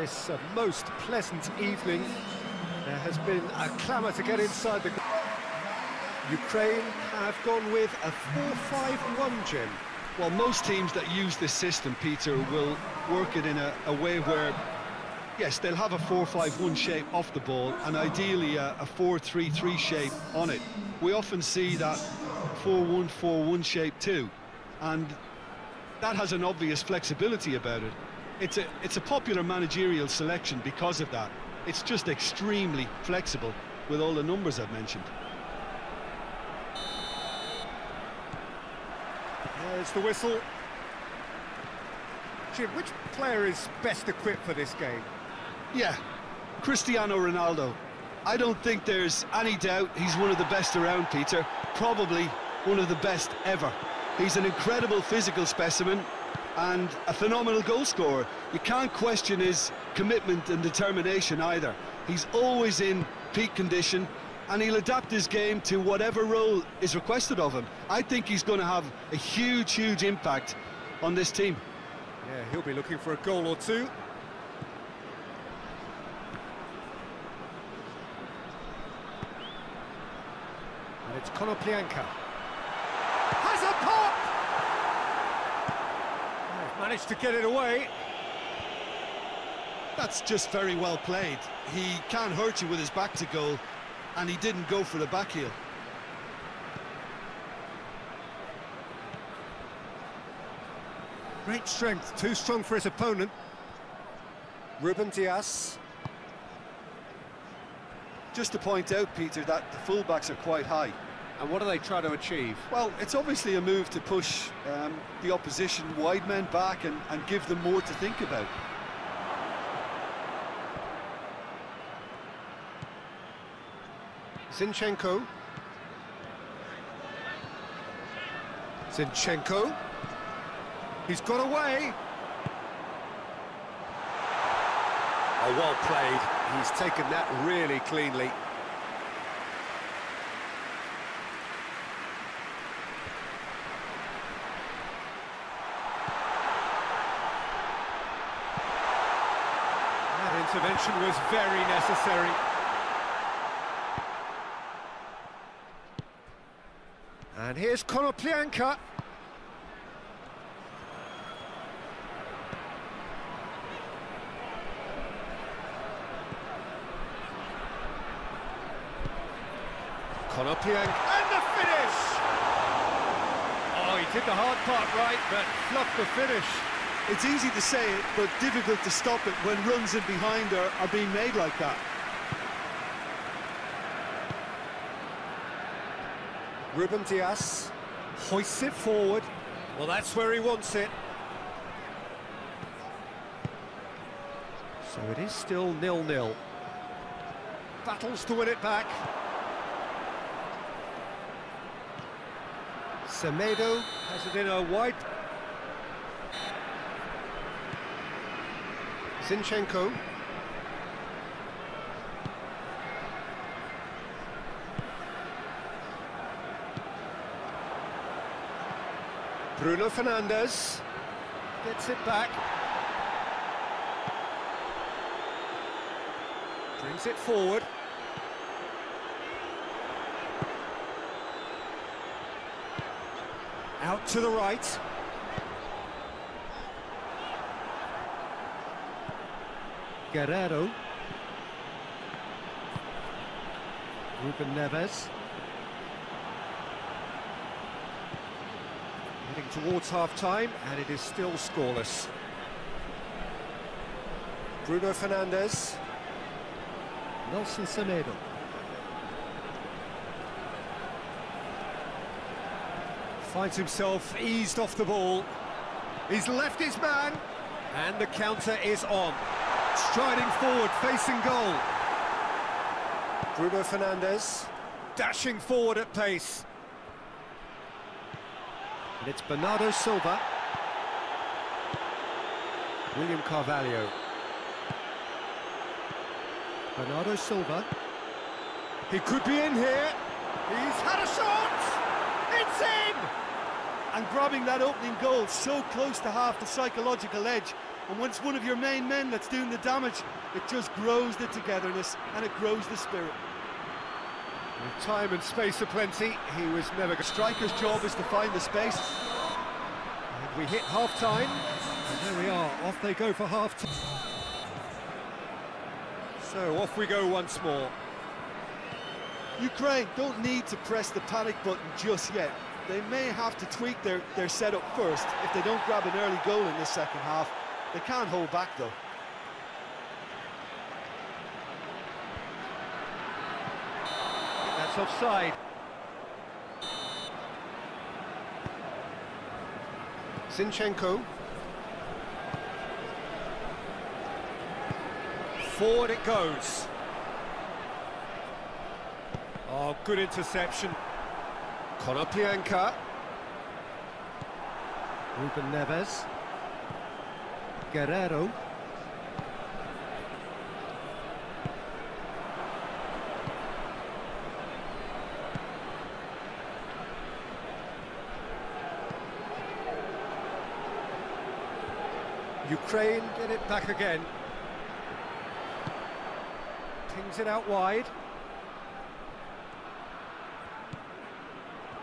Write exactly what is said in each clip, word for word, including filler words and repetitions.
this uh, most pleasant evening. There has been a clamour to get inside the... Ukraine have gone with a four five one, Jim. Well, most teams that use this system, Peter, will work it in a, a way where, yes, they'll have a four five one shape off the ball and ideally a, a four three three shape on it. We often see that four one four one shape too, and that has an obvious flexibility about it. It's a, it's a popular managerial selection because of that. It's just extremely flexible with all the numbers I've mentioned. There's the whistle. Jim, which player is best equipped for this game? Yeah, Cristiano Ronaldo. I don't think there's any doubt he's one of the best around, Peter. Probably one of the best ever. He's an incredible physical specimen and a phenomenal goalscorer. You can't question his commitment and determination either. He's always in peak condition, and he'll adapt his game to whatever role is requested of him. I think he's going to have a huge, huge impact on this team. Yeah, he'll be looking for a goal or two. And it's Konoplyanka. Has a pop! They've managed to get it away. That's just very well played. He can't hurt you with his back to goal, and he didn't go for the back heel. Great strength, too strong for his opponent. Ruben Dias. Just to point out, Peter, that the fullbacks are quite high. And what do they try to achieve? Well, it's obviously a move to push um, the opposition wide men back and, and give them more to think about. Zinchenko. Zinchenko. He's got away. Oh, well played. He's taken that really cleanly. That intervention was very necessary. And here's Konoplyanka. Konoplyanka. And the finish! Oh, he did the hard part right, but blocked the finish. It's easy to say it, but difficult to stop it when runs in behind are, are being made like that. Ruben Dias hoists it forward. Well, that's where he wants it. So it is still nil nil. Battles to win it back. Semedo has it in a wide. Zinchenko. Bruno Fernandes gets it back. Brings it forward. Out to the right. Guerrero. Ruben Neves. Towards half-time, and it is still scoreless. Bruno Fernandes. Nelson Semedo. Finds himself eased off the ball. He's left his man, and the counter is on. Striding forward, facing goal. Bruno Fernandes dashing forward at pace. And it's Bernardo Silva. William Carvalho. Bernardo Silva. He could be in here. He's had a shot! It's in! And grabbing that opening goal so close to half the psychological edge And once one of your main men that's doing the damage, it just grows the togetherness and it grows the spirit. With time and space aplenty, he was never... The striker's job is to find the space. And we hit half-time. And there we are, off they go for half-time. So, off we go once more. Ukraine don't need to press the panic button just yet. They may have to tweak their, their setup first. If they don't grab an early goal in this second half, they can't hold back, though. That's offside. Zinchenko. Forward it goes. Oh, good interception. Konoplyanka. Ruben Neves. Guerrero. Ukraine get it back again. Pings it out wide.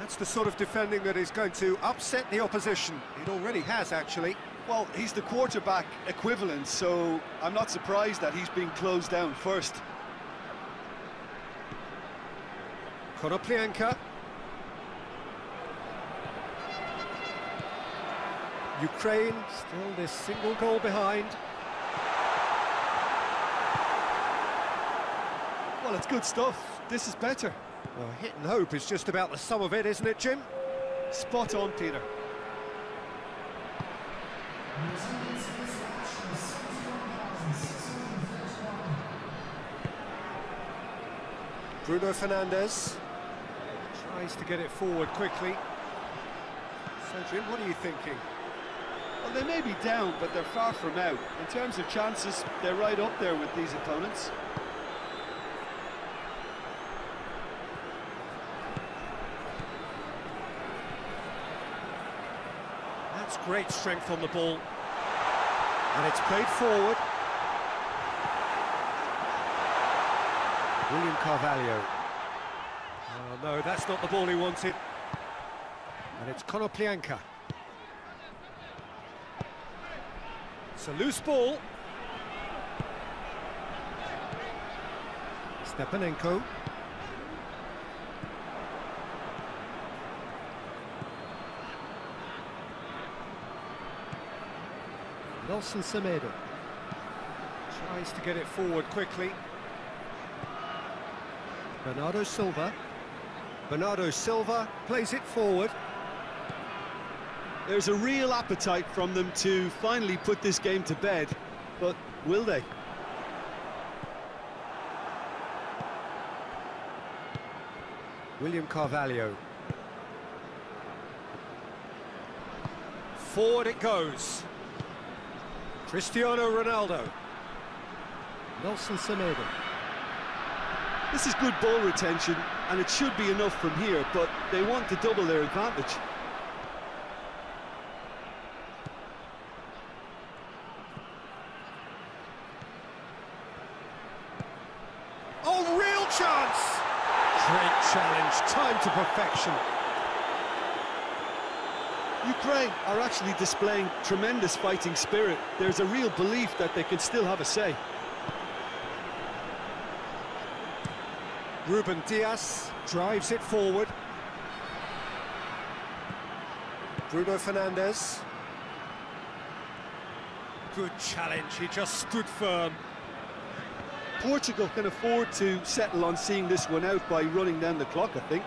That's the sort of defending that is going to upset the opposition. It already has, actually. Well, he's the quarterback equivalent, so I'm not surprised that he's being closed down first. Konoplyanka. Ukraine still this single goal behind. Well, it's good stuff. This is better. Well, hit and hope is just about the sum of it, isn't it, Jim? Spot on, Peter. Bruno Fernandes tries to get it forward quickly. So, Jim, what are you thinking? Well, they may be down, but they're far from out. In terms of chances, they're right up there with these opponents. That's great strength on the ball. And it's played forward. William Carvalho. Oh, no, that's not the ball he wanted. And it's Konoplyanka. It's a loose ball. Stepanenko. Nelson Semedo tries to get it forward quickly. Bernardo Silva. Bernardo Silva plays it forward. There's a real appetite from them to finally put this game to bed, but will they? William Carvalho. Forward it goes. Cristiano Ronaldo. Nelson Semedo. This is good ball retention, and it should be enough from here, but they want to double their advantage. Oh, real chance! Great challenge, timed to perfection. Ukraine are actually displaying tremendous fighting spirit. There's a real belief that they can still have a say. Ruben Dias drives it forward. Bruno Fernandes. Good challenge, he just stood firm. Portugal can afford to settle on seeing this one out by running down the clock, I think.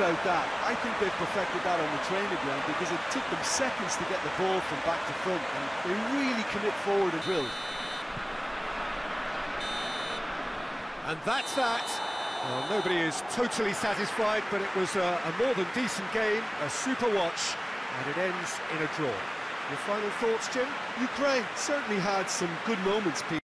About that, I think they've perfected that on the training ground, because it took them seconds to get the ball from back to front, and they really commit forward and drill. And that's that. Well, nobody is totally satisfied, but it was a, a more than decent game, a super watch, and it ends in a draw. Your final thoughts, Jim? Ukraine certainly had some good moments, Pete.